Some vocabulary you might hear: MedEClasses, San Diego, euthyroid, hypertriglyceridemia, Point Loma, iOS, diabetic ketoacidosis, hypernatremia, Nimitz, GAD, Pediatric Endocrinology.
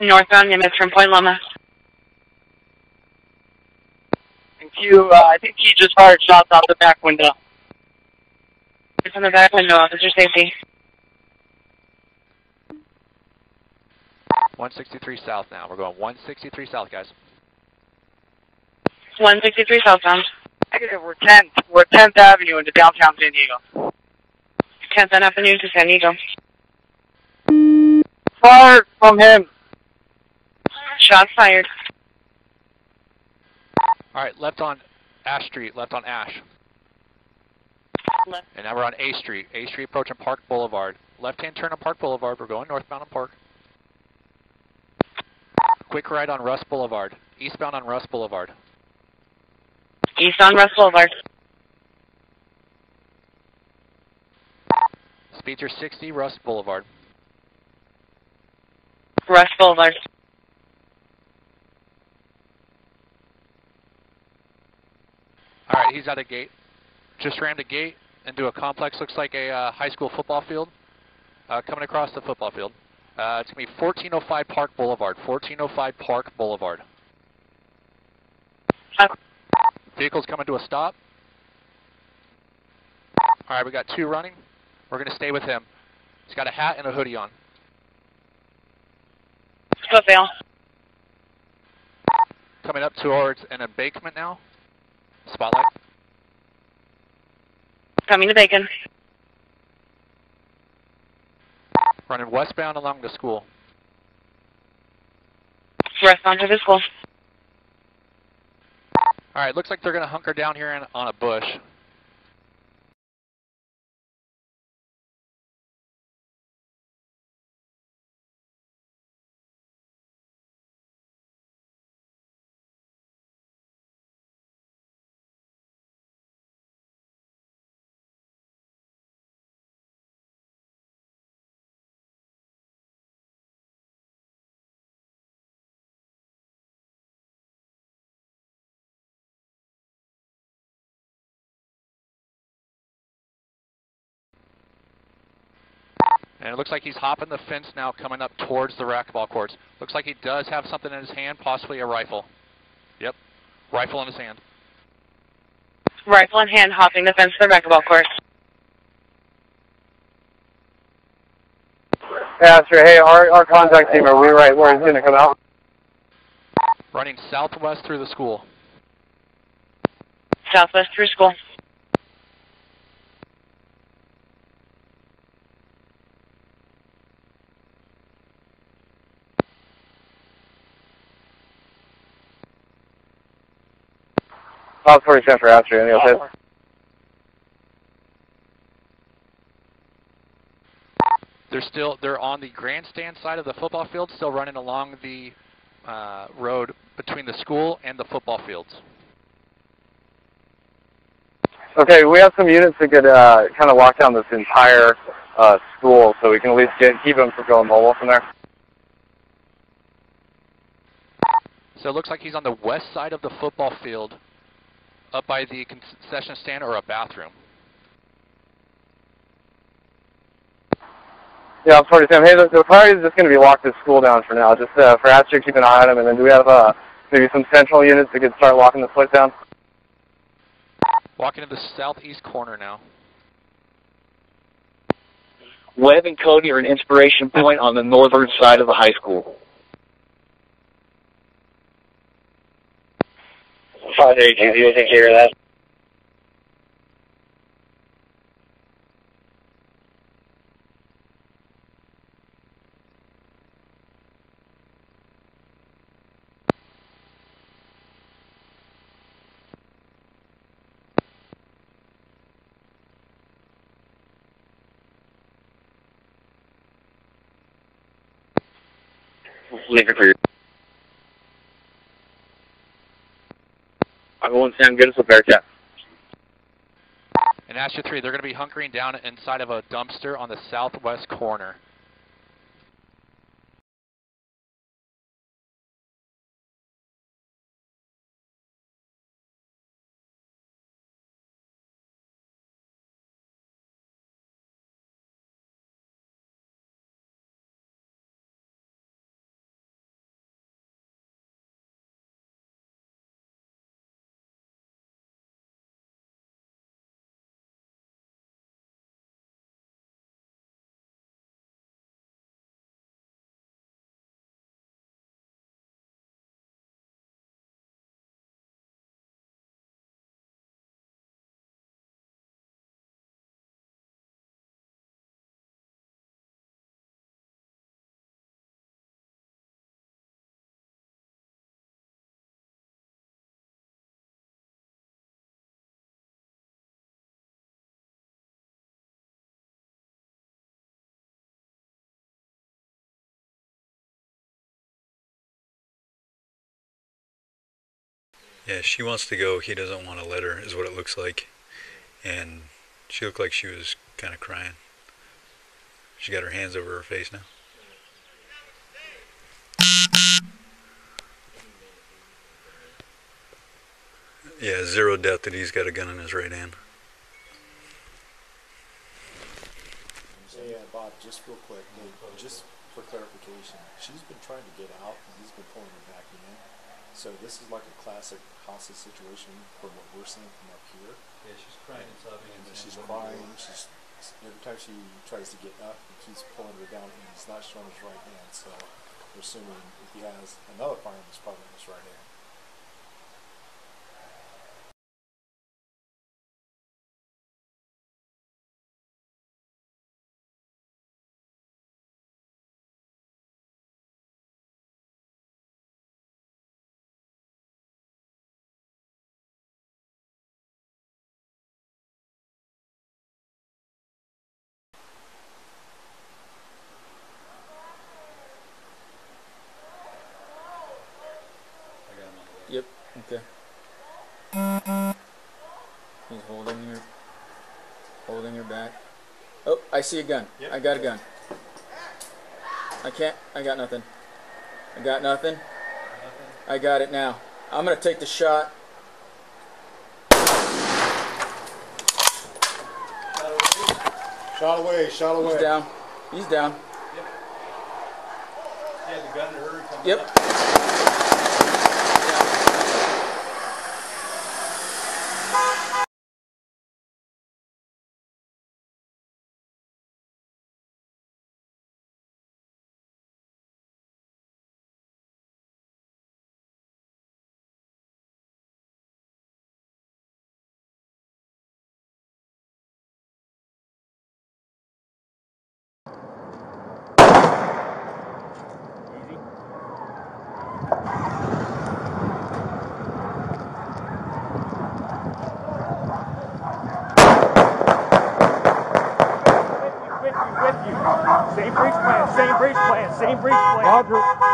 Northbound Nimitz from Point Loma. Thank you. I think he just fired shots out the back window. It's on the back window, officer safety. 163 south now. We're going 163 south, guys. 163 southbound. Negative. We're 10th. We're 10th Avenue into downtown San Diego. 10th Avenue to San Diego. Fire from him. Shots fired. All right, left on Ash Street. Left on Ash. Left. And now we're on A Street. A Street approaching Park Boulevard. Left-hand turn on Park Boulevard. We're going northbound on Park. Quick right on Russ Boulevard. Eastbound on Russ Boulevard. East on Russ Boulevard. Speedster 60, Russ Boulevard. Russ Boulevard. All right, he's out of gate. Just rammed a gate into a complex. Looks like a high school football field. Coming across the football field. It's going to be 1405 Park Boulevard. 1405 Park Boulevard. Vehicle's coming to a stop. All right, we got two running. We're going to stay with him. He's got a hat and a hoodie on. Let's go, Dale. Coming up towards an embankment now. Spotlight. Coming to Bacon. Running westbound along the school. Westbound to the school. All right, looks like they're going to hunker down here on a bush. And it looks like he's hopping the fence now, coming up towards the racquetball courts. Looks like he does have something in his hand, possibly a rifle. Yep, rifle in his hand. Rifle in hand, hopping the fence to the racquetball courts. Yeah, sure. Hey, our contact team, are we right where he's going to come out? Running southwest through the school. Southwest through school. South 47th for Astro, any other place? They're on the grandstand side of the football field, still running along the road between the school and the football fields. Okay, we have some units that could kind of walk down this entire school, so we can at least keep them from going mobile from there. So it looks like he's on the west side of the football field, up by the concession stand or a bathroom. Yeah, I'm sorry, Sam. Hey, the priority is just going to be locked this school down for now. Just for Astro, keep an eye on him. And then do we have maybe some central units that could start locking this place down? Walking to the southeast corner now. Webb and Cody are an inspiration point on the northern side of the high school. 582, do you take care of that? Thank you for your... I'm going Sam, get us a Bearcat. And Astro 3, they're going to be hunkering down inside of a dumpster on the southwest corner. Yeah, she wants to go, he doesn't want to let her, is what it looks like. And she looked like she was kind of crying. She got her hands over her face now. Yeah, zero doubt that he's got a gun in his right hand. Hey, Bob, just real quick, just for clarification, she's been trying to get out and he's been pulling her back in. So this is like a classic hostage situation from what we're seeing from up here. Yeah, she's crying and sobbing. And she's crying. She's, every time she tries to get up, he keeps pulling her down, and he's not showing his right hand. So we're assuming if he has another firearm, it's probably in his right hand. Yep, okay. He's holding her back. Oh, I see a gun. Yep. I got a gun. I got nothing. I got it now. I'm gonna take the shot. Shot away. He's down. Yep. Yeah, the gun to her coming up. Same breach plan. Roger.